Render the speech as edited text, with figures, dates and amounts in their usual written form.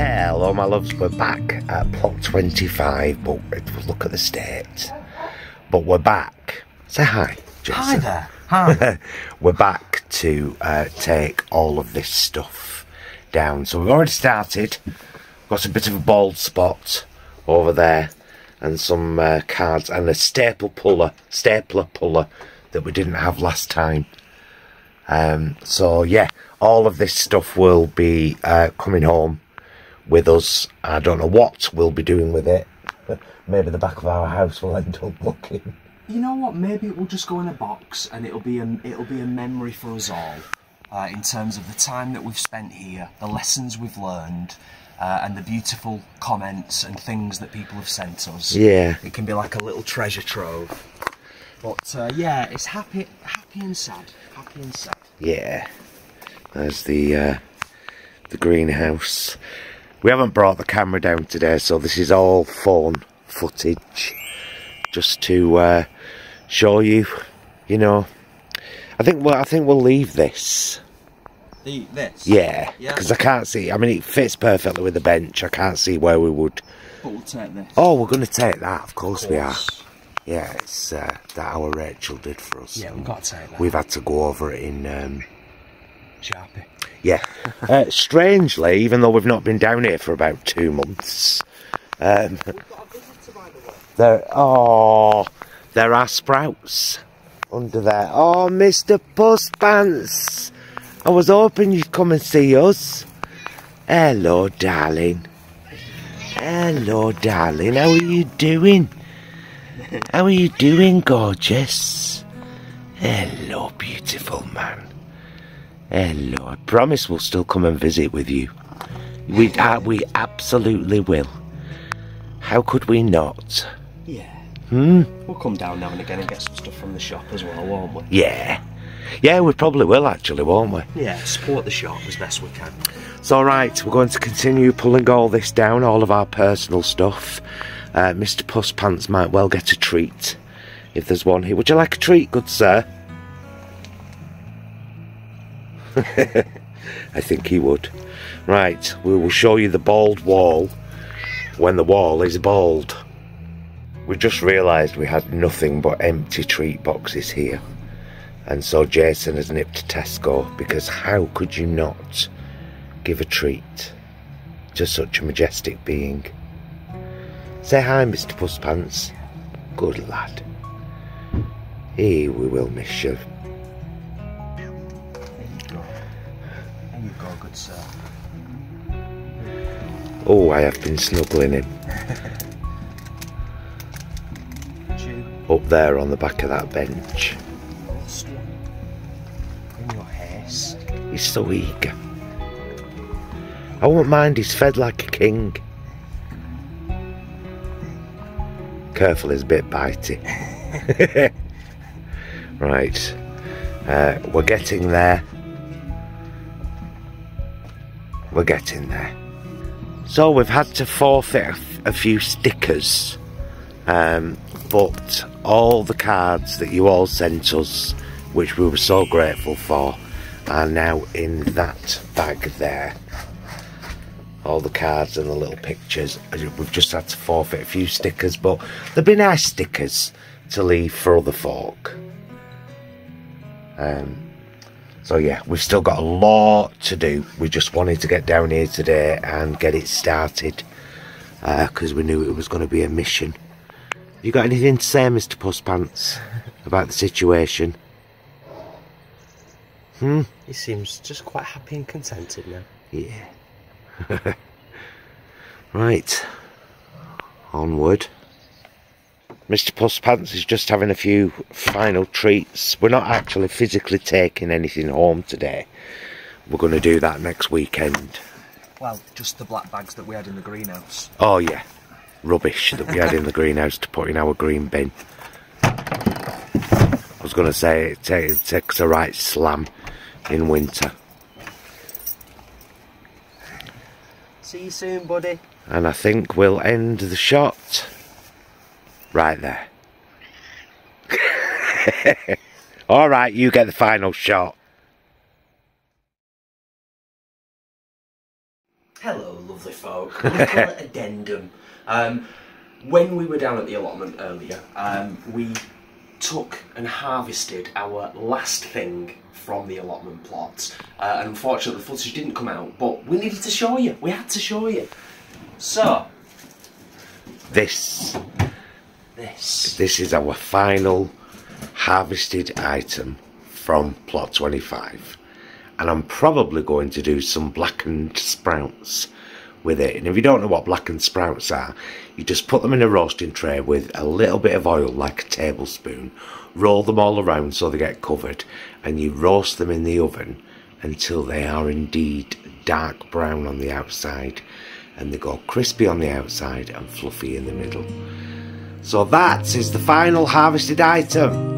Hello my loves, we're back at Plot 25, but look at the state. But we're back. Say hi, Jason. Hi there. Hi. We're back to take all of this stuff down. So we've already started. Got a bit of a bald spot over there and some cards and a stapler puller that we didn't have last time. So yeah, all of this stuff will be coming home with us. I don't know what we'll be doing with it. Maybe the back of our house will end up looking. You know what? Maybe it will just go in a box, and it'll be a memory for us all, in terms of the time that we've spent here, the lessons we've learned, and the beautiful comments and things that people have sent us. Yeah, it can be like a little treasure trove. But yeah, it's happy and sad. Yeah, there's the greenhouse. We haven't brought the camera down today, so this is all phone footage, just to show you. You know, I think we'll leave this. Yeah, because I can't see. I mean, it fits perfectly with the bench. I can't see where we would. But we'll take this. Oh, we're going to take that. Of course we are. Yeah, it's that our Rachel did for us. Yeah, we've got to take that. We've had to go over it in Sharpie. Yeah. Strangely, even though we've not been down here for about 2 months, we've got a visitor, by the way. There are sprouts under there. Oh, Mr Puss Pants, I was hoping you'd come and see us. Hello, darling. Hello, darling. How are you doing? How are you doing, gorgeous? Hello, beautiful man. Hello. I promise we'll still come and visit with you. We absolutely will. How could we not? Yeah. Hmm? We'll come down now and again and get some stuff from the shop as well, won't we? Yeah. Yeah, we probably will actually, won't we? Yeah, support the shop as best we can. So right, we're going to continue pulling all this down, all of our personal stuff. Mr Puss Pants might well get a treat, if there's one here. Would you like a treat, good sir? I think he would. Right, we will show you the bald wall when the wall is bald. We just realised we had nothing but empty treat boxes here, and so Jason has nipped to Tesco, because how could you not give a treat to such a majestic being? Say hi, Mr Puss Pants. Good lad. Hey, we will miss you. There you go. There you go, good sir. Oh, I have been snuggling him. Up there on the back of that bench. In your haste. He's so eager. I won't mind, he's fed like a king. Careful, it's a bit bitey. Right, we're getting there. We're getting there. So we've had to forfeit a few stickers, but all the cards that you all sent us, which we were so grateful for, are now in that bag there. All the cards and the little pictures. We've just had to forfeit a few stickers, but they'd be nice stickers to leave for other folk. So yeah, we've still got a lot to do. We just wanted to get down here today and get it started, because we knew it was going to be a mission. You got anything to say, Mr Puss Pants, about the situation? Hmm? He seems just quite happy and contented now. Yeah. Right, onward. Mr Puss Pants is just having a few final treats. We're not actually physically taking anything home today. We're going to do that next weekend. Well, just the black bags that we had in the greenhouse. Oh yeah, rubbish that we had in the greenhouse to put in our green bin. I was going to say it takes a right slam in winter. See you soon, buddy. And I think we'll end the shot right there. All right, you get the final shot. Hello, lovely folk. We'll call it addendum. When we were down at the allotment earlier, we took and harvested our last thing from the allotment plots. And unfortunately, the footage didn't come out, but we needed to show you. We had to show you. So, this is our final harvested item from Plot 25. And I'm probably going to do some blackened sprouts with it. And if you don't know what blackened sprouts are, you just put them in a roasting tray with a little bit of oil, like a tablespoon, roll them all around so they get covered, and you roast them in the oven until they are indeed dark brown on the outside, and they go crispy on the outside and fluffy in the middle. So that is the final harvested item.